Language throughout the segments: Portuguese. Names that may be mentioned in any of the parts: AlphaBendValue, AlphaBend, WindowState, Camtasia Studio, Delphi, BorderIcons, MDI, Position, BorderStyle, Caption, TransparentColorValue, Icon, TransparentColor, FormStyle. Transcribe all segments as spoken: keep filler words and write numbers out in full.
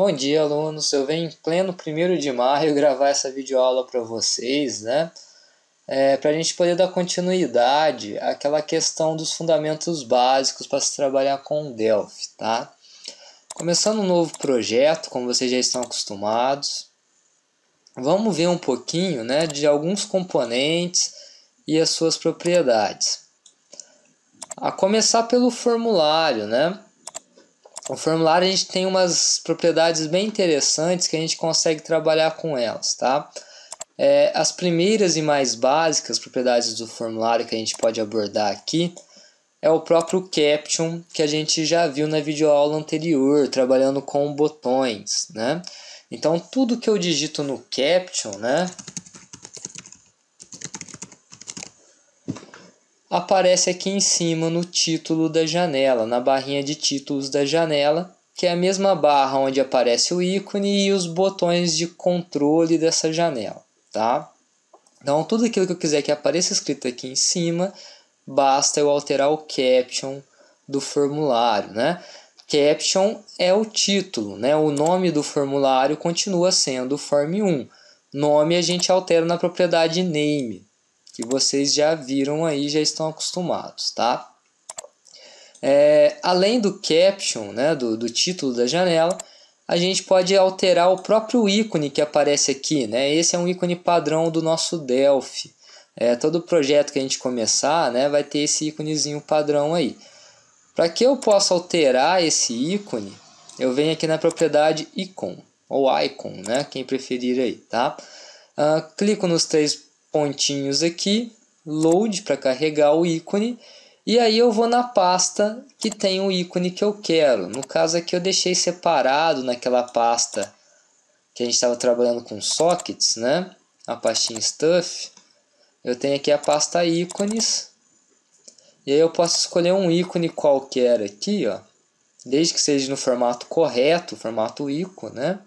Bom dia, alunos! Eu venho em pleno primeiro de maio gravar essa videoaula para vocês, né? É, para a gente poder dar continuidade àquela questão dos fundamentos básicos para se trabalhar com o Delphi, tá? Começando um novo projeto, como vocês já estão acostumados, vamos ver um pouquinho, né, de alguns componentes e as suas propriedades. A começar pelo formulário, né? O formulário a gente tem umas propriedades bem interessantes que a gente consegue trabalhar com elas, tá? É, as primeiras e mais básicas propriedades do formulário que a gente pode abordar aqui é o próprio Caption, que a gente já viu na videoaula anterior, trabalhando com botões, né? Então, tudo que eu digito no Caption, né, aparece aqui em cima no título da janela, na barrinha de títulos da janela, que é a mesma barra onde aparece o ícone e os botões de controle dessa janela, tá? Então, tudo aquilo que eu quiser que apareça escrito aqui em cima, basta eu alterar o caption do formulário, né? Caption é o título, né? O nome do formulário continua sendo o form um. Nome a gente altera na propriedade name, que vocês já viram aí, já estão acostumados, tá? É, além do caption, né, do, do título da janela, a gente pode alterar o próprio ícone que aparece aqui, né? Esse é um ícone padrão do nosso Delphi. É, todo projeto que a gente começar, né, vai ter esse íconezinho padrão aí. Para que eu possa alterar esse ícone, eu venho aqui na propriedade Icon, ou Icon, né, quem preferir aí, tá? Ah, clico nos três pontinhos aqui, load para carregar o ícone, e aí eu vou na pasta que tem o ícone que eu quero. No caso aqui eu deixei separado naquela pasta que a gente estava trabalhando com sockets, né? A pastinha stuff. Eu tenho aqui a pasta ícones, e aí eu posso escolher um ícone qualquer aqui, ó, desde que seja no formato correto, formato ícone, né?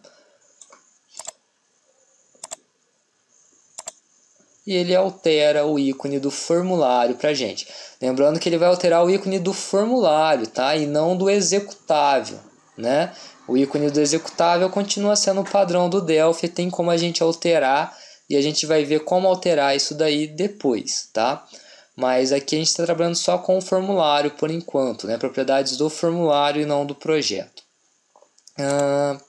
E ele altera o ícone do formulário para a gente. Lembrando que ele vai alterar o ícone do formulário, tá? E não do executável, né? O ícone do executável continua sendo o padrão do Delphi, tem como a gente alterar, e a gente vai ver como alterar isso daí depois, tá? Mas aqui a gente está trabalhando só com o formulário por enquanto, né? Propriedades do formulário e não do projeto. Ah,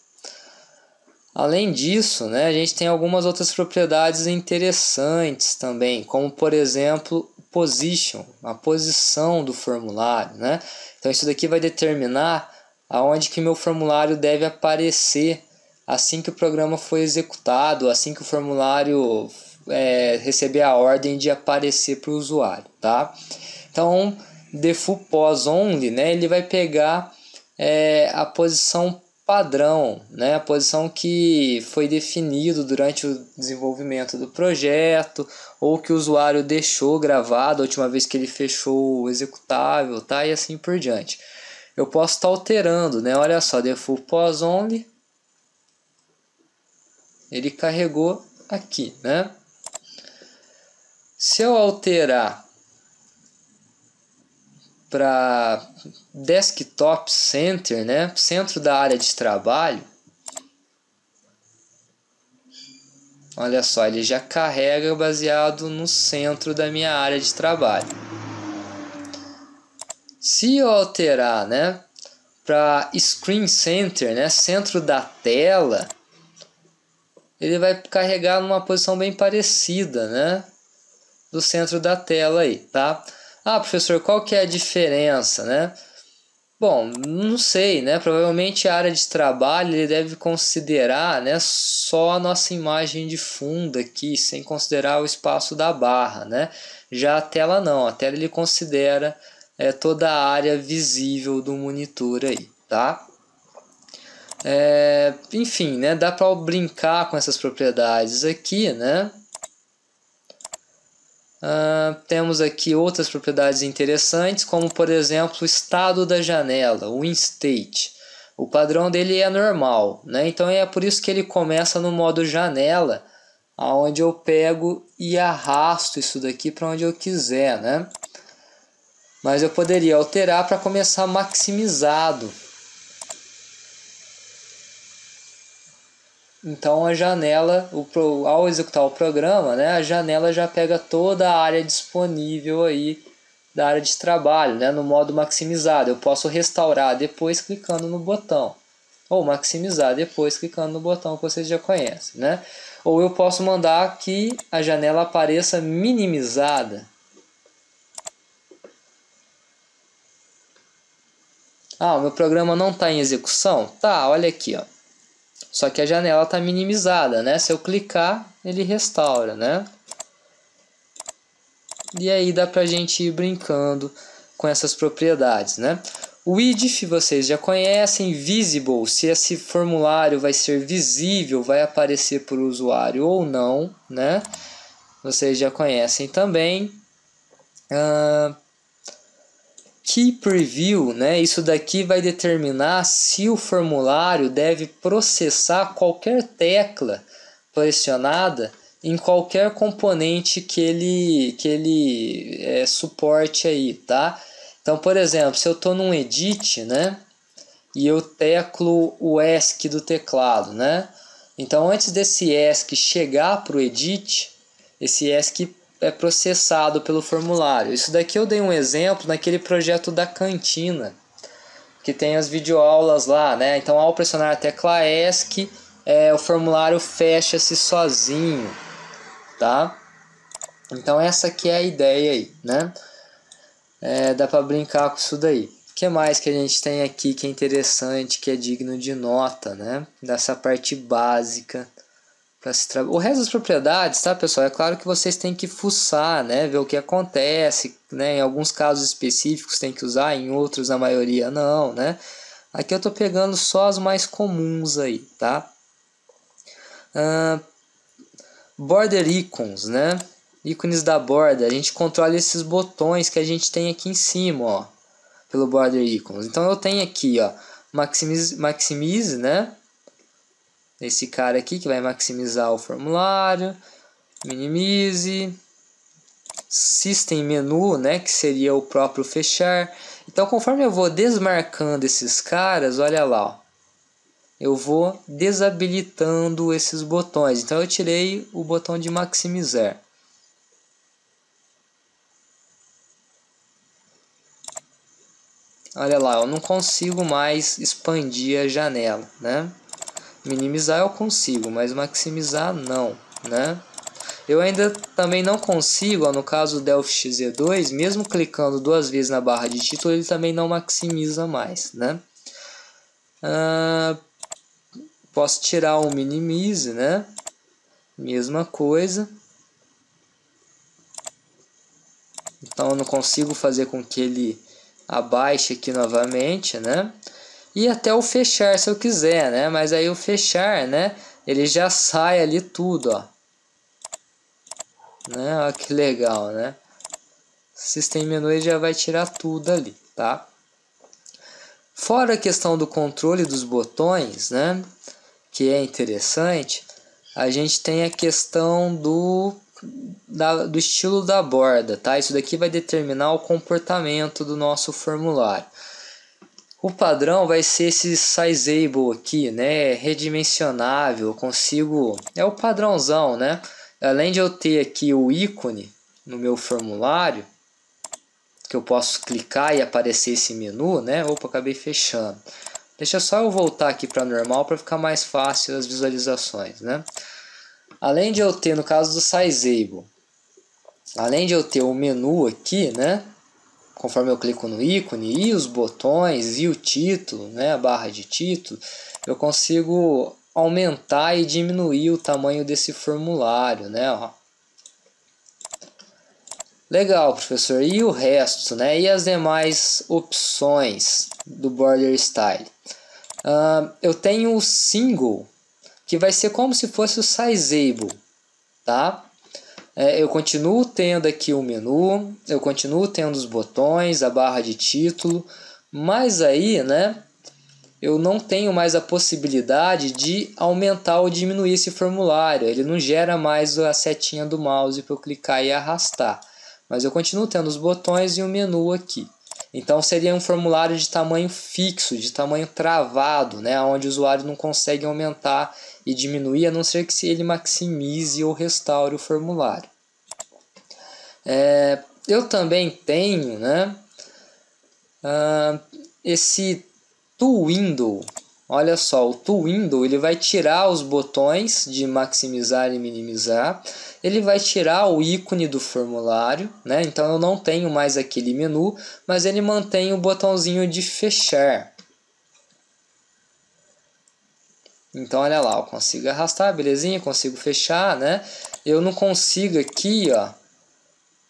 além disso, né, a gente tem algumas outras propriedades interessantes também, como, por exemplo, Position, a posição do formulário, né? Então, isso daqui vai determinar aonde que meu formulário deve aparecer assim que o programa foi executado, assim que o formulário é, receber a ordem de aparecer para o usuário, tá? Então, default pos only, né, ele vai pegar é, a posição padrão, né? A posição que foi definido durante o desenvolvimento do projeto, ou que o usuário deixou gravado a última vez que ele fechou o executável, tá? E assim por diante. Eu posso estar tá alterando, né? Olha só, default pos only, ele carregou aqui, né? Se eu alterar para desktop center, né, centro da área de trabalho, olha só, ele já carrega baseado no centro da minha área de trabalho. Se eu alterar, né, para screen center, né, centro da tela, ele vai carregar numa posição bem parecida, né, do centro da tela aí, tá? Ah, professor, qual que é a diferença, né? Bom, não sei, né? Provavelmente a área de trabalho ele deve considerar, né, só a nossa imagem de fundo aqui, sem considerar o espaço da barra, né? Já a tela não, a tela ele considera é, toda a área visível do monitor aí, tá? É, enfim, né? Dá para brincar com essas propriedades aqui, né? Uh, temos aqui outras propriedades interessantes, como por exemplo o estado da janela, o WinState. O padrão dele é normal, né? Então é por isso que ele começa no modo janela, onde eu pego e arrasto isso daqui para onde eu quiser, né? Mas eu poderia alterar para começar maximizado. Então a janela, o, ao executar o programa, né, a janela já pega toda a área disponível aí da área de trabalho, né, no modo maximizado. Eu posso restaurar depois clicando no botão, ou maximizar depois clicando no botão que vocês já conhecem, né? Ou eu posso mandar que a janela apareça minimizada. Ah, o meu programa não está em execução? Tá, olha aqui, ó. Só que a janela está minimizada, né? Se eu clicar, ele restaura, né? E aí dá pra gente ir brincando com essas propriedades, né? O I D F vocês já conhecem, visible, se esse formulário vai ser visível, vai aparecer para o usuário ou não, né? Vocês já conhecem também. Uh... Key Preview, né? Isso daqui vai determinar se o formulário deve processar qualquer tecla pressionada em qualquer componente que ele, que ele é, suporte aí, tá? Então, por exemplo, se eu estou num edit, né? E eu teclo o E S C do teclado, né? Então, antes desse E S C chegar para o edit, esse E S C é processado pelo formulário. Isso daqui eu dei um exemplo naquele projeto da cantina, que tem as videoaulas lá, né? Então, ao pressionar a tecla E S C, é, o formulário fecha-se sozinho, tá? Então, essa aqui é a ideia aí, né? É, dá para brincar com isso daí. O que mais que a gente tem aqui que é interessante, que é digno de nota, né? Dessa parte básica. O resto das propriedades, tá, pessoal? É claro que vocês têm que fuçar, né? Ver o que acontece, né? Em alguns casos específicos tem que usar, em outros a maioria não, né? Aqui eu tô pegando só as mais comuns aí, tá? Uh, border icons, né? Ícones da borda. A gente controla esses botões que a gente tem aqui em cima, ó. Pelo border icons. Então eu tenho aqui, ó. Maximize, maximize, né? Esse cara aqui que vai maximizar o formulário, minimize, system menu, né, que seria o próprio fechar. Então, conforme eu vou desmarcando esses caras, olha lá, ó, eu vou desabilitando esses botões. Então, eu tirei o botão de maximizar. Olha lá, eu não consigo mais expandir a janela, né? Minimizar eu consigo, mas maximizar não, né? Eu ainda também não consigo, ó, no caso do Delphi X E dois, mesmo clicando duas vezes na barra de título, ele também não maximiza mais, né? Ah, posso tirar o minimize, né? Mesma coisa. Então eu não consigo fazer com que ele abaixe aqui novamente, né? E até o fechar se eu quiser, né? Mas aí o fechar, né? Ele já sai ali tudo, ó. Né? Olha que legal, né? System menu ele já vai tirar tudo ali, tá? Fora a questão do controle dos botões, né? Que é interessante. A gente tem a questão do, da, do estilo da borda, tá? Isso daqui vai determinar o comportamento do nosso formulário. O padrão vai ser esse sizeable aqui, né? Redimensionável, eu consigo... É o padrãozão, né? Além de eu ter aqui o ícone no meu formulário, que eu posso clicar e aparecer esse menu, né? Opa, acabei fechando. Deixa só eu voltar aqui para normal para ficar mais fácil as visualizações, né? Além de eu ter, no caso do sizeable, além de eu ter o menu aqui, né? conforme eu clico no ícone, e os botões, e o título, né, a barra de título, eu consigo aumentar e diminuir o tamanho desse formulário, né, ó. Legal, professor. E o resto, né? E as demais opções do Border Style? Uh, eu tenho o Single, que vai ser como se fosse o Sizeable, tá? É, eu continuo tendo aqui o menu, eu continuo tendo os botões, a barra de título, mas aí, né? Eu não tenho mais a possibilidade de aumentar ou diminuir esse formulário. Ele não gera mais a setinha do mouse para eu clicar e arrastar. Mas eu continuo tendo os botões e o menu aqui. Então seria um formulário de tamanho fixo, de tamanho travado, né? Onde o usuário não consegue aumentar e diminuir, a não ser que ele maximize ou restaure o formulário. É, eu também tenho, né, uh, esse To Window. Olha só, o To Window, ele vai tirar os botões de maximizar e minimizar. Ele vai tirar o ícone do formulário, né? Então eu não tenho mais aquele menu, mas ele mantém o botãozinho de fechar. Então olha lá, eu consigo arrastar, belezinha, consigo fechar, né? Eu não consigo aqui, ó,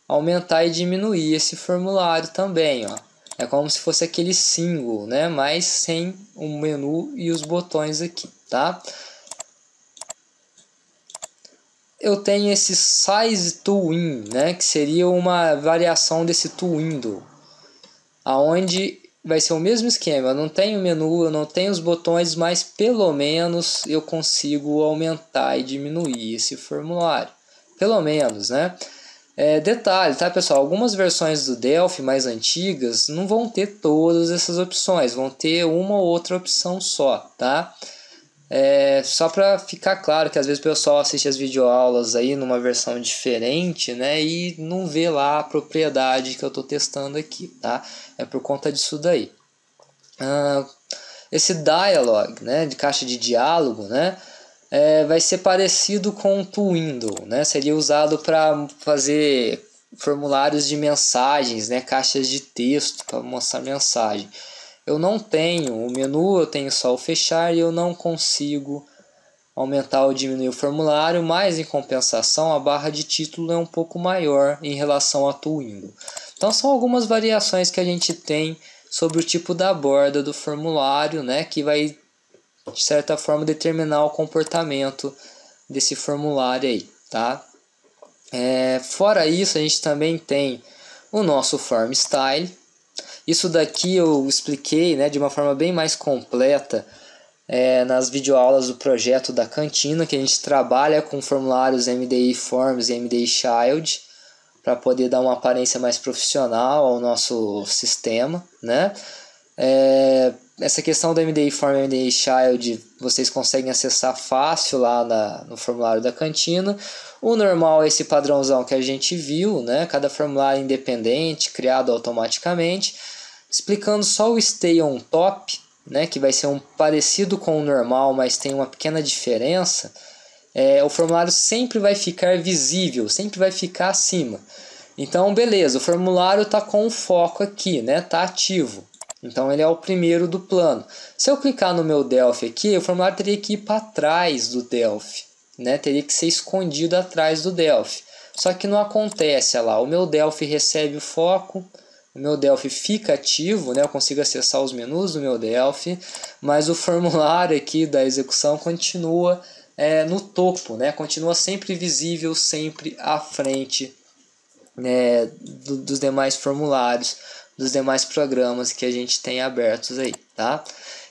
aumentar e diminuir esse formulário também, ó. É como se fosse aquele single, né? Mas sem o menu e os botões aqui, tá? Eu tenho esse size to win, né? Que seria uma variação desse to window, aonde vai ser o mesmo esquema. Eu não tenho menu, eu não tenho os botões, mas pelo menos eu consigo aumentar e diminuir esse formulário, pelo menos, né? É, detalhe, tá, pessoal? Algumas versões do Delphi mais antigas não vão ter todas essas opções, vão ter uma ou outra opção só, tá? É, só para ficar claro que às vezes o pessoal assiste as videoaulas aí numa versão diferente, né? E não vê lá a propriedade que eu tô testando aqui, tá? É por conta disso daí. Ah, esse dialog, né? De caixa de diálogo, né? É, vai ser parecido com o To Window, né? Seria usado para fazer formulários de mensagens, né? Caixas de texto para mostrar mensagem. Eu não tenho o menu, eu tenho só o fechar e eu não consigo aumentar ou diminuir o formulário, mas em compensação a barra de título é um pouco maior em relação a To Window. Então são algumas variações que a gente tem sobre o tipo da borda do formulário, né? Que vai, de certa forma, determinar o comportamento desse formulário aí, tá? É, fora isso, a gente também tem o nosso FormStyle. Isso daqui eu expliquei, né, de uma forma bem mais completa é, nas videoaulas do projeto da cantina, que a gente trabalha com formulários M D I Forms e M D I Child para poder dar uma aparência mais profissional ao nosso sistema, né? É, essa questão do M D I Form e M D I Child vocês conseguem acessar fácil lá na, no formulário da cantina. O normal é esse padrãozão que a gente viu, né? Cada formulário independente, criado automaticamente. Explicando só o Stay on Top, né? Que vai ser um parecido com o normal, mas tem uma pequena diferença. É, o formulário sempre vai ficar visível, sempre vai ficar acima. Então, beleza, o formulário está com o foco aqui, né? Está ativo. Então ele é o primeiro do plano. Se eu clicar no meu Delphi aqui, o formulário teria que ir para trás do Delphi, né? Teria que ser escondido atrás do Delphi. Só que não acontece, olha lá, o meu Delphi recebe o foco, o meu Delphi fica ativo, né? Eu consigo acessar os menus do meu Delphi, mas o formulário aqui da execução continua é, no topo, né? Continua sempre visível, sempre à frente, né, do, dos demais formulários, dos demais programas que a gente tem abertos aí, tá?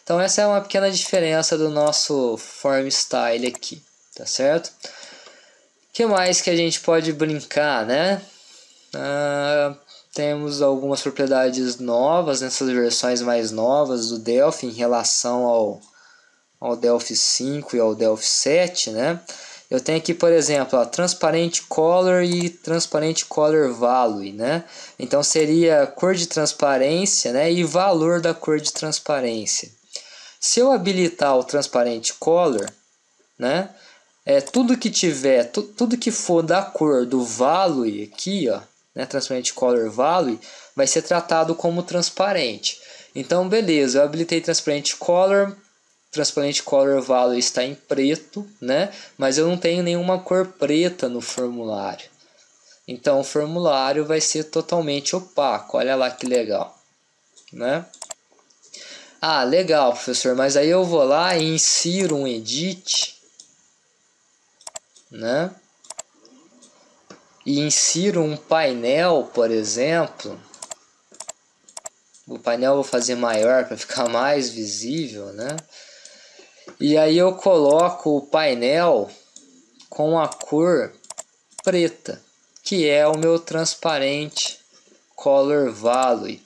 Então essa é uma pequena diferença do nosso FormStyle aqui, tá certo? O que mais que a gente pode brincar, né? Ah, temos algumas propriedades novas nessas versões mais novas do Delphi em relação ao, ao Delphi cinco e ao Delphi sete, né? Eu tenho aqui, por exemplo, ó, transparente color e transparente color value, né? Então seria cor de transparência, né, e valor da cor de transparência. Se eu habilitar o transparente color, né, é tudo que tiver, tu, tudo que for da cor do value aqui, ó, né, transparente color value, vai ser tratado como transparente. Então, beleza, eu habilitei Transparent Color, Transparent Color Value está em preto, né? Mas eu não tenho nenhuma cor preta no formulário. Então, o formulário vai ser totalmente opaco. Olha lá que legal, né? Ah, legal, professor, mas aí eu vou lá e insiro um edit, né? E insiro um painel, por exemplo. O painel eu vou fazer maior para ficar mais visível, né? E aí eu coloco o painel com a cor preta, que é o meu Transparent Color Value.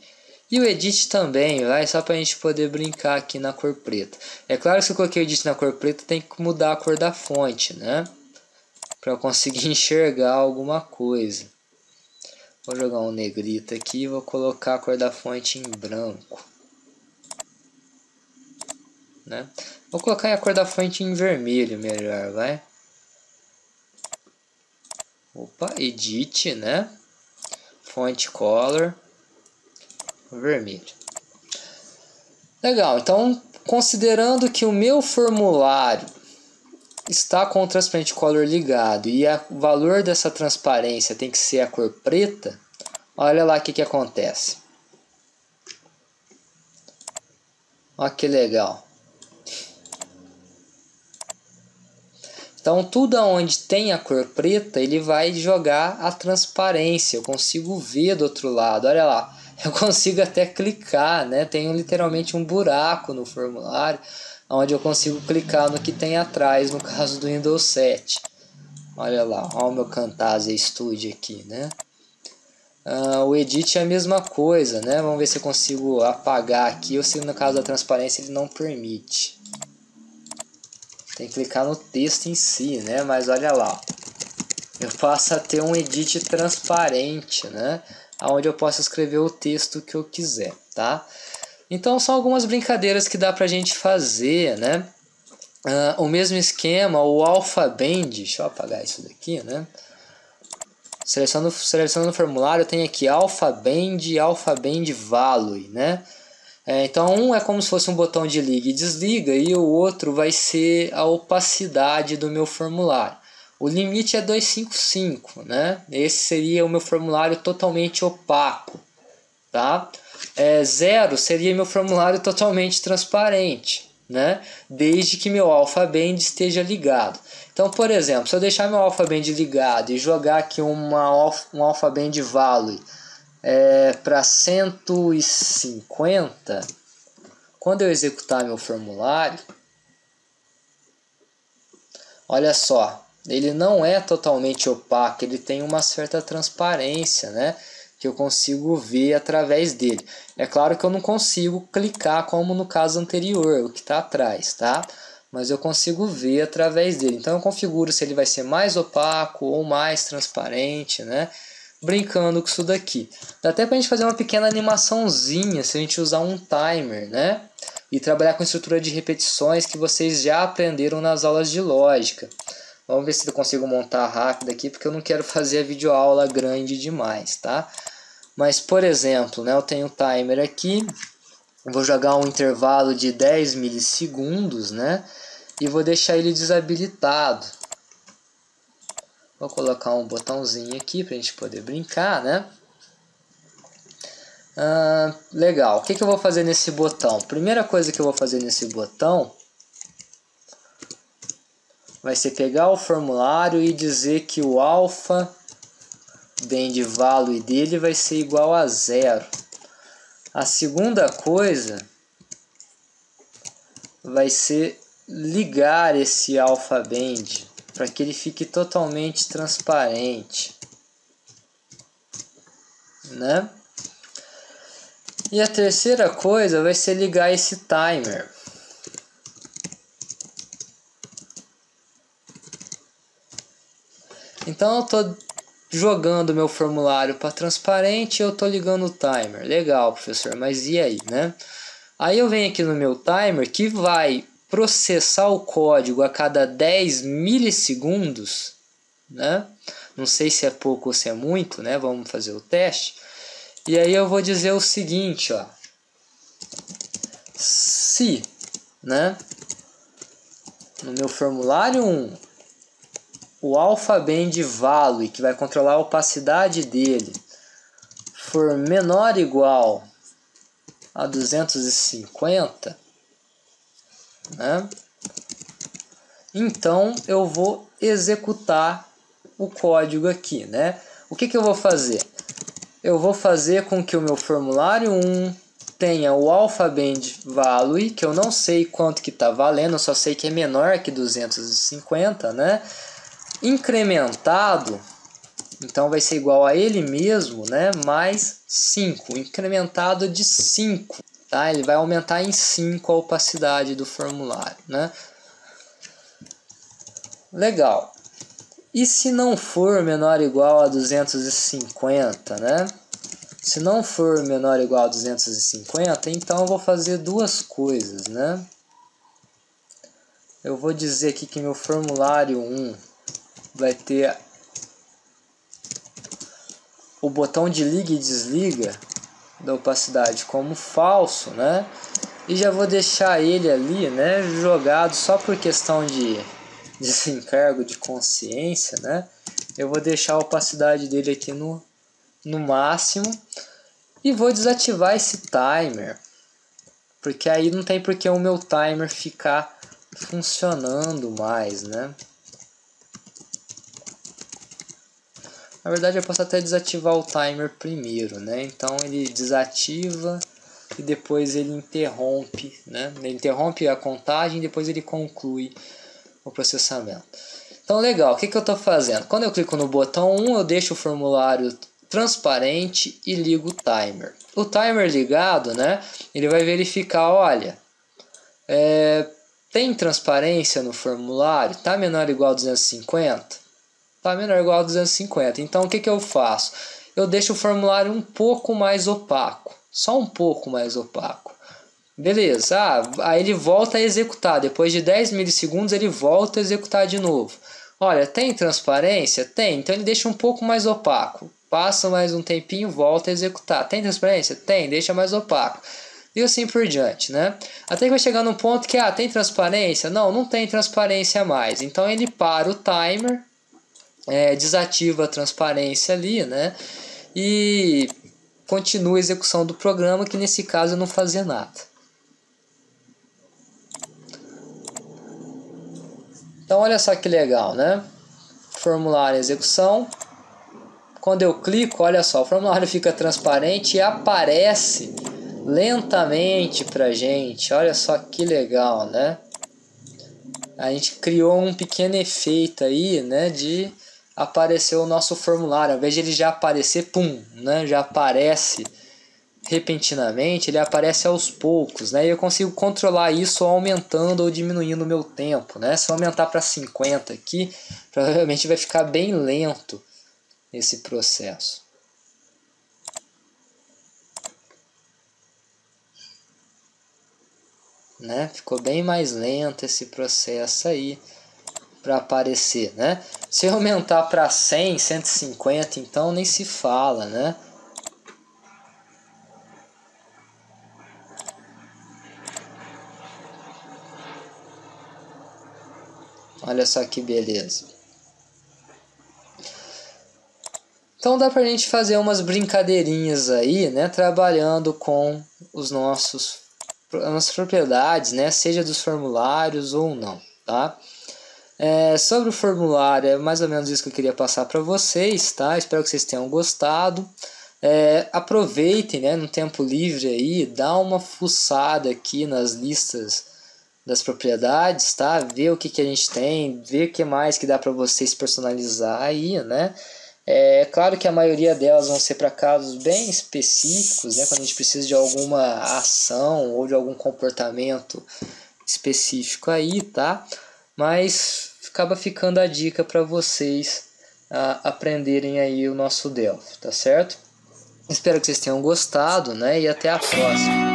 E o Edit também, vai, só para a gente poder brincar aqui na cor preta. É claro que se eu coloquei o Edit na cor preta, tem que mudar a cor da fonte, né? Para eu conseguir enxergar alguma coisa. Vou jogar um negrito aqui e vou colocar a cor da fonte em branco, né? Vou colocar a cor da fonte em vermelho melhor, vai. Opa, edit, né? Font color vermelho. Legal, então considerando que o meu formulário está com o Transparent Color ligado e o valor dessa transparência tem que ser a cor preta, olha lá o que, que acontece. Olha que legal. Então tudo onde tem a cor preta, ele vai jogar a transparência. Eu consigo ver do outro lado, olha lá. Eu consigo até clicar, né? Tem literalmente um buraco no formulário, onde eu consigo clicar no que tem atrás, no caso do Windows sete. Olha lá, olha o meu Camtasia Studio aqui, né? Ah, o Edit é a mesma coisa, né? Vamos ver se eu consigo apagar aqui, ou se no caso da transparência ele não permite. Tem que clicar no texto em si, né? Mas olha lá, eu passo a ter um Edit transparente, né? Onde eu posso escrever o texto que eu quiser, tá? Então são algumas brincadeiras que dá pra gente fazer, né? Uh, o mesmo esquema, o AlphaBend, deixa eu apagar isso daqui, né? Selecionando, selecionando o formulário, tem aqui AlphaBend e AlphaBendValue, né? É, então um é como se fosse um botão de liga e desliga, e o outro vai ser a opacidade do meu formulário. O limite é duzentos e cinquenta e cinco, né? Esse seria o meu formulário totalmente opaco, tá? É, zero seria meu formulário totalmente transparente, né? Desde que meu AlphaBend esteja ligado. Então, por exemplo, se eu deixar meu AlphaBend ligado e jogar aqui uma, um AlphaBendValue é, para cento e cinquenta, quando eu executar meu formulário, olha só, ele não é totalmente opaco, ele tem uma certa transparência, né? Que eu consigo ver através dele. É claro que eu não consigo clicar como no caso anterior, o que está atrás, tá? Mas eu consigo ver através dele. Então eu configuro se ele vai ser mais opaco ou mais transparente, né? Brincando com isso daqui. Dá até para a gente fazer uma pequena animaçãozinha se a gente usar um timer, né? E trabalhar com estrutura de repetições que vocês já aprenderam nas aulas de lógica. Vamos ver se eu consigo montar rápido aqui, porque eu não quero fazer a videoaula grande demais, tá? Mas, por exemplo, né, eu tenho um timer aqui, vou jogar um intervalo de dez milissegundos, né? E vou deixar ele desabilitado. Vou colocar um botãozinho aqui para a gente poder brincar, né? Ah, legal, o que, que eu vou fazer nesse botão? Primeira coisa que eu vou fazer nesse botão vai ser pegar o formulário e dizer que o AlphaBendValue dele vai ser igual a zero. A segunda coisa vai ser ligar esse AlphaBend para que ele fique totalmente transparente, né? E a terceira coisa vai ser ligar esse timer. Então eu estou jogando meu formulário para transparente e eu estou ligando o timer. Legal, professor, mas e aí, né? Aí eu venho aqui no meu timer, que vai processar o código a cada dez milissegundos, né? Não sei se é pouco ou se é muito, né? Vamos fazer o teste. E aí eu vou dizer o seguinte, ó, se, né, no meu formulário um, o AlphaBendValue, que vai controlar a opacidade dele, for menor ou igual a duzentos e cinquenta, né, então eu vou executar o código aqui, né? O que que eu vou fazer? Eu vou fazer com que o meu formulário um tenha o AlphaBendValue, que eu não sei quanto que está valendo, só sei que é menor que duzentos e cinquenta, né? Incrementado, então vai ser igual a ele mesmo, né? Mais cinco, incrementado de cinco, tá? Ele vai aumentar em cinco a opacidade do formulário, né? Legal. E se não for menor ou igual a duzentos e cinquenta, né? Se não for menor ou igual a duzentos e cinquenta, então eu vou fazer duas coisas, né? Eu vou dizer aqui que meu formulário um vai ter o botão de liga e desliga da opacidade como falso, né? E já vou deixar ele ali, né, jogado só por questão de desencargo de consciência, né? Eu vou deixar a opacidade dele aqui no, no máximo e vou desativar esse timer, porque aí não tem porque o meu timer ficar funcionando mais, né? Na verdade eu posso até desativar o timer primeiro, né? Então ele desativa e depois ele interrompe, né? Ele interrompe a contagem e depois ele conclui o processamento. Então, legal, o que que eu estou fazendo? Quando eu clico no botão um, eu deixo o formulário transparente e ligo o timer. O timer ligado, né, ele vai verificar, olha, é, tem transparência no formulário? Está menor ou igual a duzentos e cinquenta? Está menor ou igual a duzentos e cinquenta. Então, o que que eu faço? Eu deixo o formulário um pouco mais opaco, só um pouco mais opaco. Beleza, ah, aí ele volta a executar, depois de dez milissegundos ele volta a executar de novo. Olha, tem transparência? Tem, então ele deixa um pouco mais opaco. Passa mais um tempinho, volta a executar. Tem transparência? Tem, deixa mais opaco. E assim por diante, né? Até que vai chegar num ponto que, ah, tem transparência? Não, não tem transparência mais. Então ele para o timer, é, desativa a transparência ali, né? E continua a execução do programa, que nesse caso eu não fazia nada. Então olha só que legal, né? Formulário em execução. Quando eu clico, olha só, o formulário fica transparente e aparece lentamente pra gente. Olha só que legal, né? A gente criou um pequeno efeito aí, né? De aparecer o nosso formulário. Ao invés de ele já aparecer, pum, né? Já aparece repentinamente, ele aparece aos poucos, né? E eu consigo controlar isso aumentando ou diminuindo o meu tempo, né? Se eu aumentar para cinquenta aqui, provavelmente vai ficar bem lento esse processo. Né? Ficou bem mais lento esse processo aí para aparecer, né? Se eu aumentar para cem, cento e cinquenta, então nem se fala, né? Olha só que beleza. Então dá pra gente fazer umas brincadeirinhas aí, né? Trabalhando com os nossos, as nossas propriedades, né? Seja dos formulários ou não, tá? É, sobre o formulário, é mais ou menos isso que eu queria passar para vocês, tá? Espero que vocês tenham gostado. É, aproveitem, né? No tempo livre aí, dá uma fuçada aqui nas listas das propriedades, tá? Ver o que que a gente tem, ver o que mais que dá para vocês personalizar aí, né? É claro que a maioria delas vão ser para casos bem específicos, né? Quando a gente precisa de alguma ação ou de algum comportamento específico aí, tá? Mas acaba ficando a dica para vocês a, aprenderem aí o nosso Delphi, tá certo? Espero que vocês tenham gostado, né? E até a próxima.